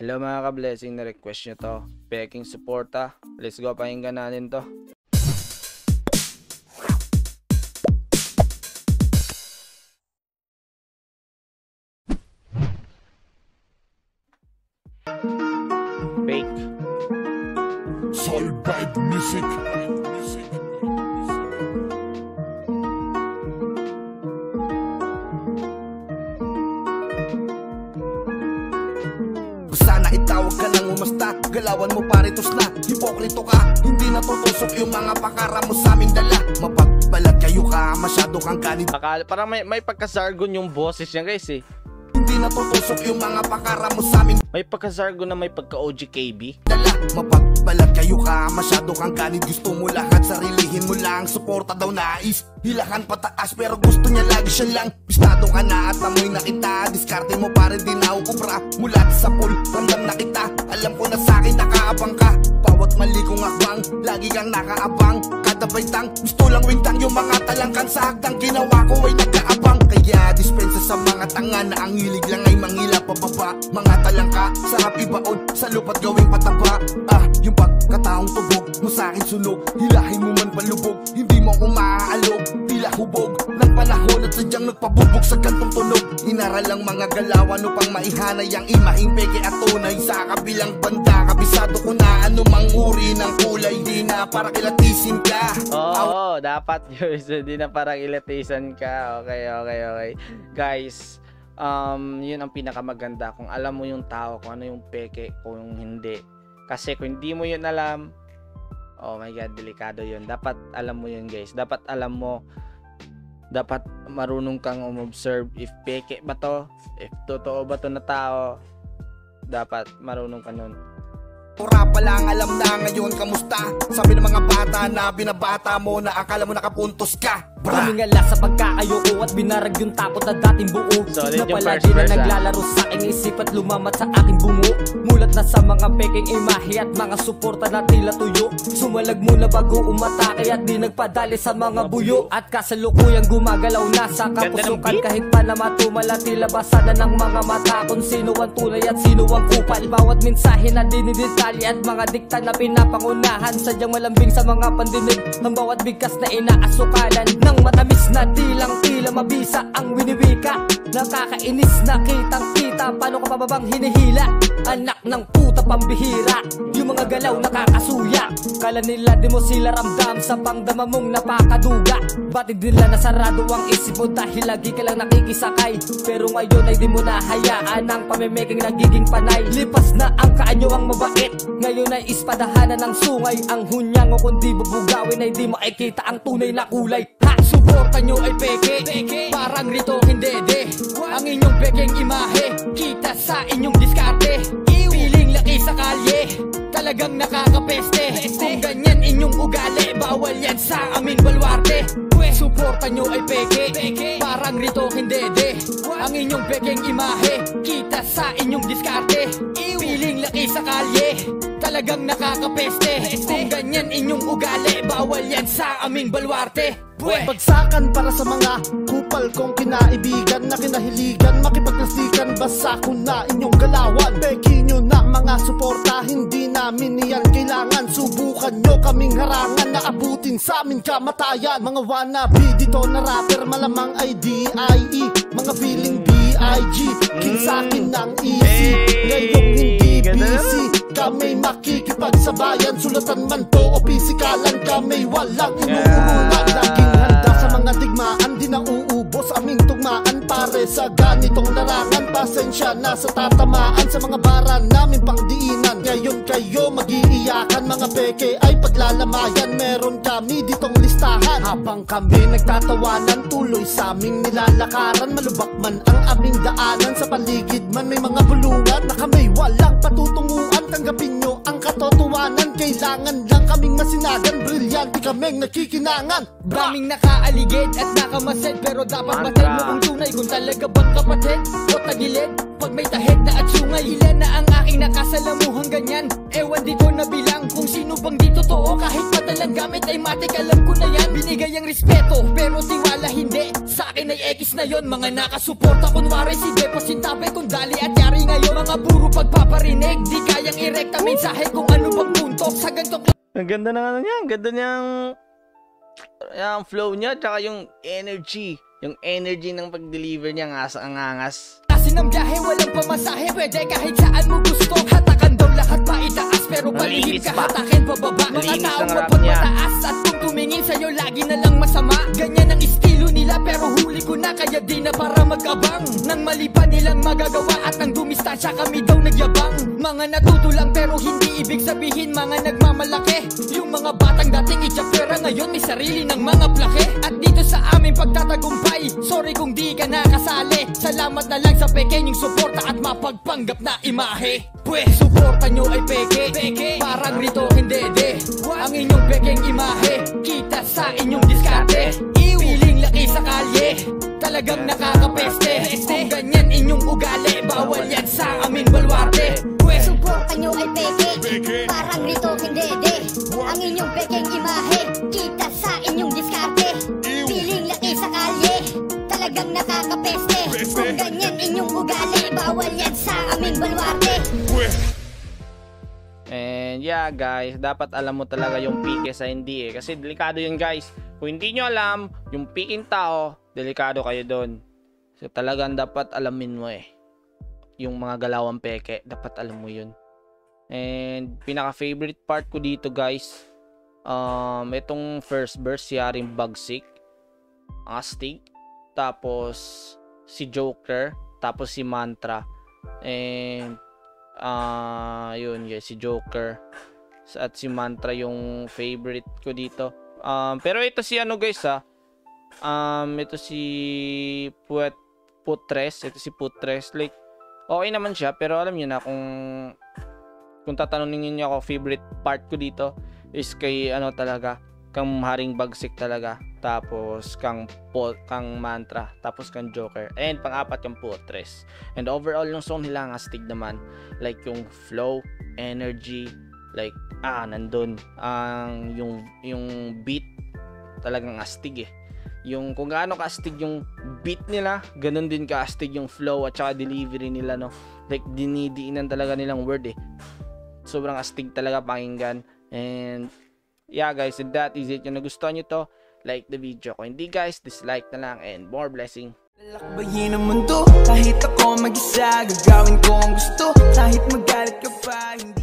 Hello mga ka-blessing, na-request nyo to, Pekeng Suporta. Let's go, pakinggan natin to. Fake Soulbyte Music. Sana itawag ka ng umasta, galawan mo paritos na. Hipokrito ka, hindi na tutusok yung mga pakara mo sa aming dala. Mapagbalat kayo ka, masyado kang ganit. Parang may pagkasargon yung boses niya guys eh. Hindi na tutusok yung mga pakara mo sa aming. May pagkasargon na may pagka-OGKB. Dala, mapagbalat kayo ka, masyado kang ganit. Gusto mo lahat, sarilihin mo lang. Suporta daw nais, hilahan pataas. Pero gusto niya lagi siya lang. Pistado ka na at amoy na kita. Diskarte mo pa rin din naukupra. Mula sa pool, ramdam na kita. Alam ko na sa'kin nakaabang ka. Bawat mali kong akbang, lagi kang nakaabang. Kada baitang, gusto lang wintang. Yung mga talangkan sa hagdang, ginawa ko ay nagkaabang. Kaya dispensa sa mga tanga na ang hilig lang ay mangila pababa. Mga talangka, sarap ibaon, sa lupa't gawing pataba. Yung pagkataong tubog mo sa'kin sunog. Hilahin mo man palubog, hindi mo ko maaalog. Tila hubog ng panahon at sadyang nagpabubog sa gantong tunog. Inaral ang mga galawan upang maihanay ang imaing peke at tunay. Sa kabilang banda, kabisado ko na anumang uri ng kulay. Di na parang ilatisin ka. Oo, dapat yun. Di na parang ilatisan ka. Okay. Guys, yun ang pinakamaganda. Kung alam mo yung tao, kung ano yung peke, kung yung hindi. Kasi kung hindi mo yun alam, oh my God, delikado yun. Dapat alam mo yun guys. Dapat alam mo. Dapat marunong kang umobserve if peke ba to, if totoo ba to na tao. Dapat marunong ka nun. Pura pa lang, alam na ngayon, kamusta? Sabi ng mga bata na binabata mo, na akala mo nakapuntos ka. Kamingala sa pagkaayoko at binarag yung takot na dating buo. Na palagi na naglalaro sa aking isip at lumamat sa aking bungo. Mulat na sa mga peking imahe at mga suporta na tila tuyo. Sumalag muna bago umatake at di nagpadali sa mga buyo. At kasalukuyang gumagalaw na sa kapusukan, kahit pa na matumala tila basada ng mga mata. Kung sino ang tunay at sino ang kupal, bawat mensahe na dinidetalye at mga dikta na pinapangunahan. Sadyang malambing sa mga pandinig ang bawat bigkas na inaasukalan. Ang matamis na tilang tila mabisa ang winiwika. Nakakainis na kitang kita, paano ka pa bang hinihila? Anak ng puta pambihira, yung mga galaw nakakasuya. Kala nila di mo sila ramdam sa pangdama mong napakaduga. Batid nila nasarado ang isip mo dahil lagi ka lang nakikisakay. Pero ngayon ay di mo nahayaan ang pamimeking nagiging panay. Lipas na ang kaanyo ang mabait, ngayon ay ispadahanan ng sungay. Ang hunyang o kundi bubugawin ay di makikita ang tunay na kulay. Suporta nyo ay peke, parang rito hindi. Ang inyong pekeng imahe, kita sa inyong diskarte. Piling laki sa kalye, talagang nakakapeste. Kung ganyan inyong ugali, bawal yan sa aming baluarte. Suporta nyo ay peke, parang rito hindi. Ang inyong pekeng imahe, kita sa inyong diskarte. Piling laki sa kalye, talagang nakakapeste. Kung ganyan inyong ugali, bawal yan sa aming baluarte. Pagsakan para sa mga kupal kong kinaibigan, na kinahiligan makipaglastikan, basa ko na inyong galawan. Peki nyo na mga suporta, hindi namin niyan kailangan. Subukan nyo kaming harangan, naabutin sa amin kamatayan. Mga wannabe dito na rapper, malamang ay DIE. Mga feeling BIG, kinsakin ng easy. Ngayong hindi busy, kami makikipagsabayan. Sulatan man to o pisikalan, kami walang inuulunan. Laging handa sa mga digmaan, di na uubos aming tugmaan. Pare sa ganitong larangan, pasensya na sa tatamaan. Sa mga bara namin pangdiinan, ngayon kayo mag-iiyakan. Mga peke ay paglalamayan, meron kami ditong listahan. Habang kami nagtatawanan, tuloy sa aming nilalakaran. Malubak man ang aming daanan, sa paligid man may mga bulungan, na kami walang patutunguan. Tanggapin nyo ang katotohanan, kailangan lang kaming masinagan. Brilyante kaming nakikinangan. Daming nakaaligid at nakamasid, pero dapat matay mo kung tunay. Kung talaga ba't kapatid o tagilid, pag may tahet na at sungay. Ilan na ang aking nakasalamuhang ganyan, ewan dito na bilang kung sino bang di totoo. Kahit patalang gamit ay matik, alam ko na yan. Binigay ang respeto, pero tiwala hindi. Sa akin ay X na yon. Mga nakasuporta, kunwari si Depo, sintabi kung dali at yari ngayon. Mga puro pagpapara marinig, di kayang i-rekta mensahe kung ano bang punto sa ganito. Ang ganda ng ano niya, ang ganda niyang yung flow niya, tsaka yung energy ng pag-deliver niya, ang angas. Kasi ng biyahe, walang pamasahe, pwede kahit saan mo gusto. Hatakan daw lahat pa itaas, pero palihim ka hatakin pababa. Mga taong mapagmataas at kung tumingin sa'yo, lagi na lang masama. Ganyan ang estilo nila, pero huli ko na, kaya di na para magkabang. Nang mali pa nilang magagawa at nang dumistansya, kami daw nagyabang. Mga natutulang pero hindi ibig sabihin mga nagmamalaki. Yung mga batang dating itchapera, ngayon may sarili ng mga plake. At dito sa aming pagtatagumpay, sorry kung di ka nakasali. Salamat na lang sa Pekeng Suporta at mapagpanggap na imahe. Pwe, suporta nyo ay peke, parang rito hindi de. Ang inyong Pekeng imahe, kita sa inyong diskate. Iwiling laki sa kalye, talagang nakakapeste. Kung ganyan inyong ugali, bawal yan sa amin baluarte. Pwe, suporta nyo ay peke, parang rito hindi de. Ang inyong Pekeng imahe, kita sa inyong diskate. Iwiling laki sa kalye, talagang nakakapeste. Kung ganyan inyong ugali, bawal yan sa aming baluarte. And yeah guys, dapat alam mo talaga yung pike sa hindi eh. Kasi delikado yun guys. Kung hindi nyo alam yung piking tao, delikado kayo dun. So talagang dapat alamin mo eh, yung mga galawang peke, dapat alam mo yun. And pinaka favorite part ko dito guys, itong first verse si Haring Bagsik, Astig, tapos si Joker, tapos si Manthra. And yun guys, si Joker at si Manthra yung favorite ko dito. Pero ito si ano guys ha, ito si Putres, ito si Putres, like okay naman siya, pero alam niyo na kung tatanungin niyo ako, favorite part ko dito is kay ano talaga, kang Haring Bagsik talaga, tapos kang Manthra, tapos kang Joker, and pang-apat yung Putres. And overall yung song nila ang astig naman, like yung flow, energy, like nandun ang yung beat, talagang astig eh. Yung kung gaano kaastig yung beat nila, ganun din kaastig yung flow at saka delivery nila, no, like dinidiinan talaga nilang word eh, sobrang astig talaga pakinggan. And yeah guys, and that is it. Yung nagustuhan nyo to, like the video. Kung hindi guys, dislike na lang, and more blessing. Lalakbayin ang mundo, kahit ako mag-isa, gagawin ko ang gusto, kahit magalit ka pa, hindi